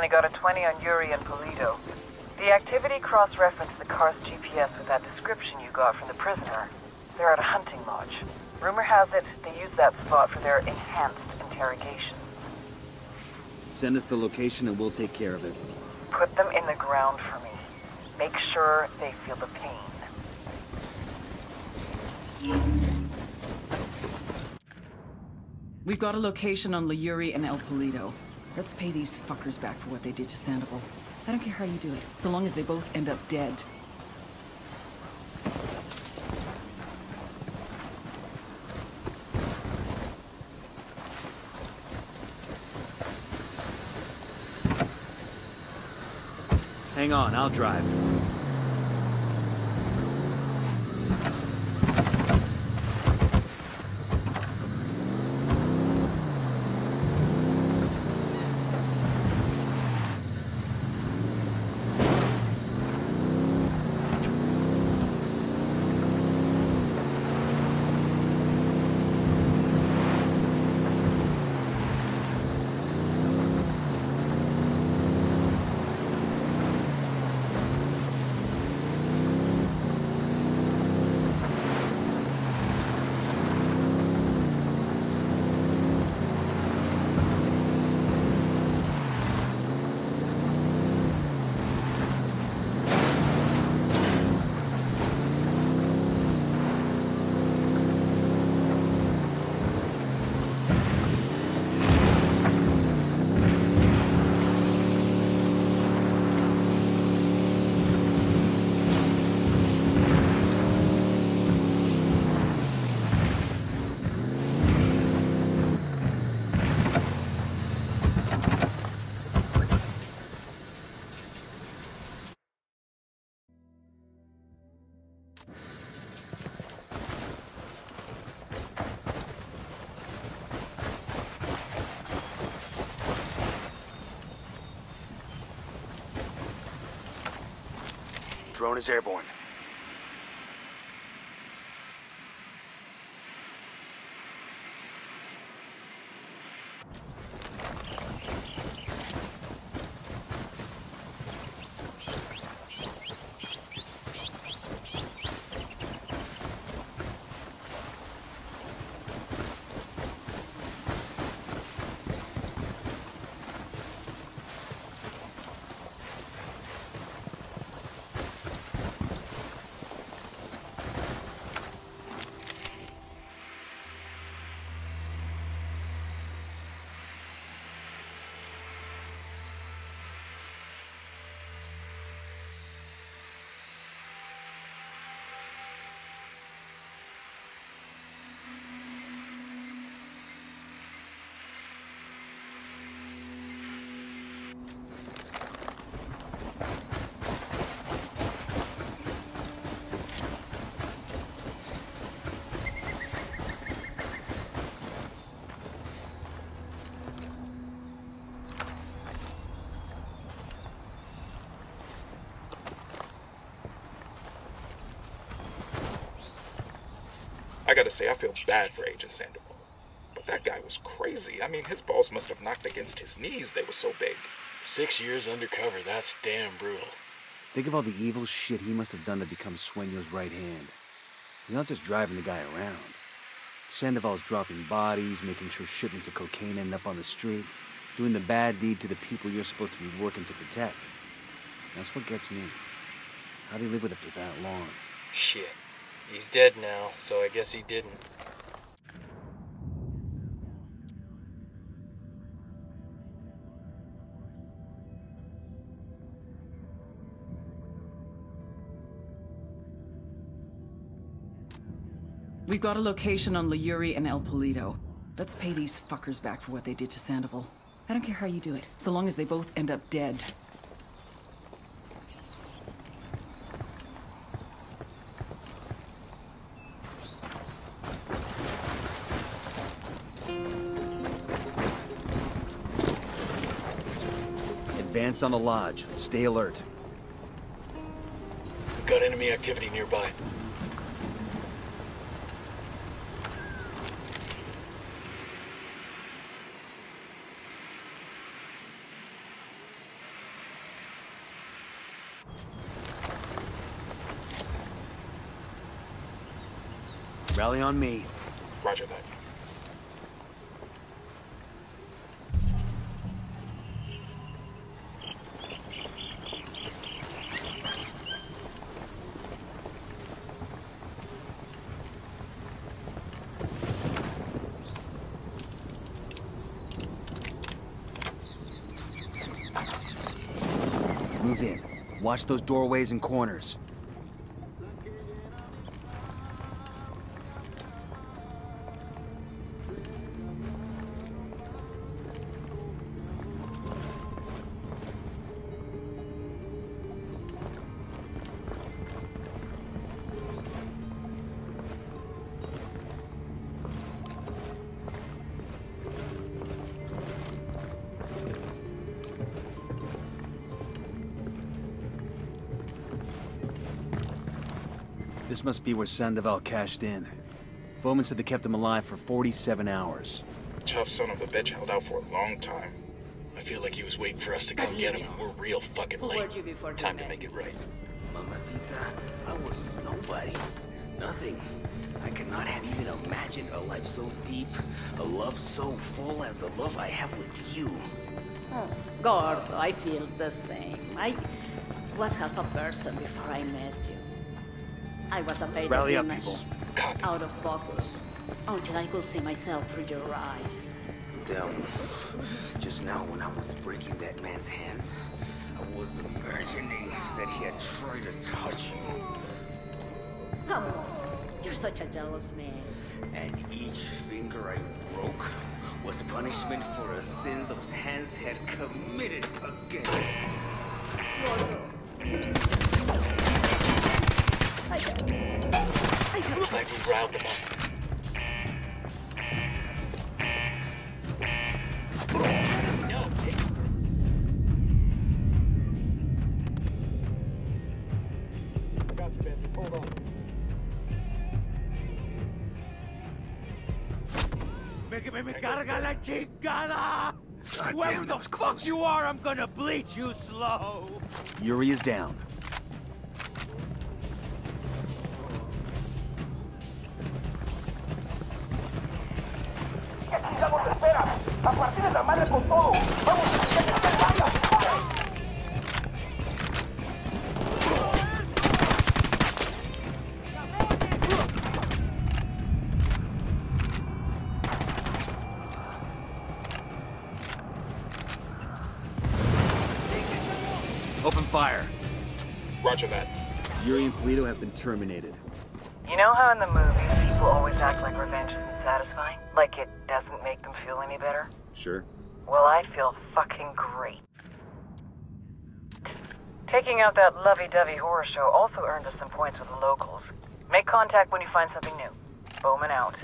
only got a 20 on Yuri and Polito. The activity cross-referenced the car's GPS with that description you got from the prisoner. They're at a hunting lodge. Rumor has it they use that spot for their enhanced interrogations. Send us the location and we'll take care of it. Put them in the ground for me. Make sure they feel the pain. We've got a location on La Yuri and El Polito. Let's pay these fuckers back for what they did to Sandoval. I don't care how you do it, so long as they both end up dead. Hang on, I'll drive. Drone is airborne. I gotta say, I feel bad for Agent Sandoval, but that guy was crazy. I mean, his balls must have knocked against his knees. They were so big. 6 years undercover, that's damn brutal. Think of all the evil shit he must have done to become Sueño's right hand. He's not just driving the guy around. Sandoval's dropping bodies, making sure shipments of cocaine end up on the street, doing the bad deed to the people you're supposed to be working to protect. That's what gets me. How do you live with it for that long? Shit. He's dead now, so I guess he didn't. We've got a location on La Yuri and El Polito. Let's pay these fuckers back for what they did to Sandoval. I don't care how you do it, so long as they both end up dead. Advance on the lodge. Stay alert. We've got enemy activity nearby. Rally on me. Roger that. Move in. Watch those doorways and corners. This must be where Sandoval cashed in. Bowman said they kept him alive for 47 hours. Tough son of a bitch held out for a long time. I feel like he was waiting for us to come get him, and we're real fucking late. Time to make it right. Mamacita, I was nobody. Nothing. I could not have even imagined a life so deep, a love so full as the love I have with you. Oh, Gordo, I feel the same. I was half a person before I met you. I was afraid of you much, out of focus, until I could see myself through your eyes. Down. Just now when I was breaking that man's hands, I was imagining that he had tried to touch you. Come on, you're such a jealous man. And each finger I broke was punishment for a sin those hands had committed against me. Looks like we riled them up. No. Got you, Ben. Hold on. Me carga la chingada! Whoever the fuck you are, I'm gonna bleach you slow! Yuri is down. Open fire. Roger that. Yuri and Polito have been terminated. You know how in the movies people always act like revenge isn't satisfying? Like it doesn't make them feel any better? Sure. Well, I feel fucking great. Taking out that lovey-dovey horror show also earned us some points with the locals. Make contact when you find something new. Bowman out.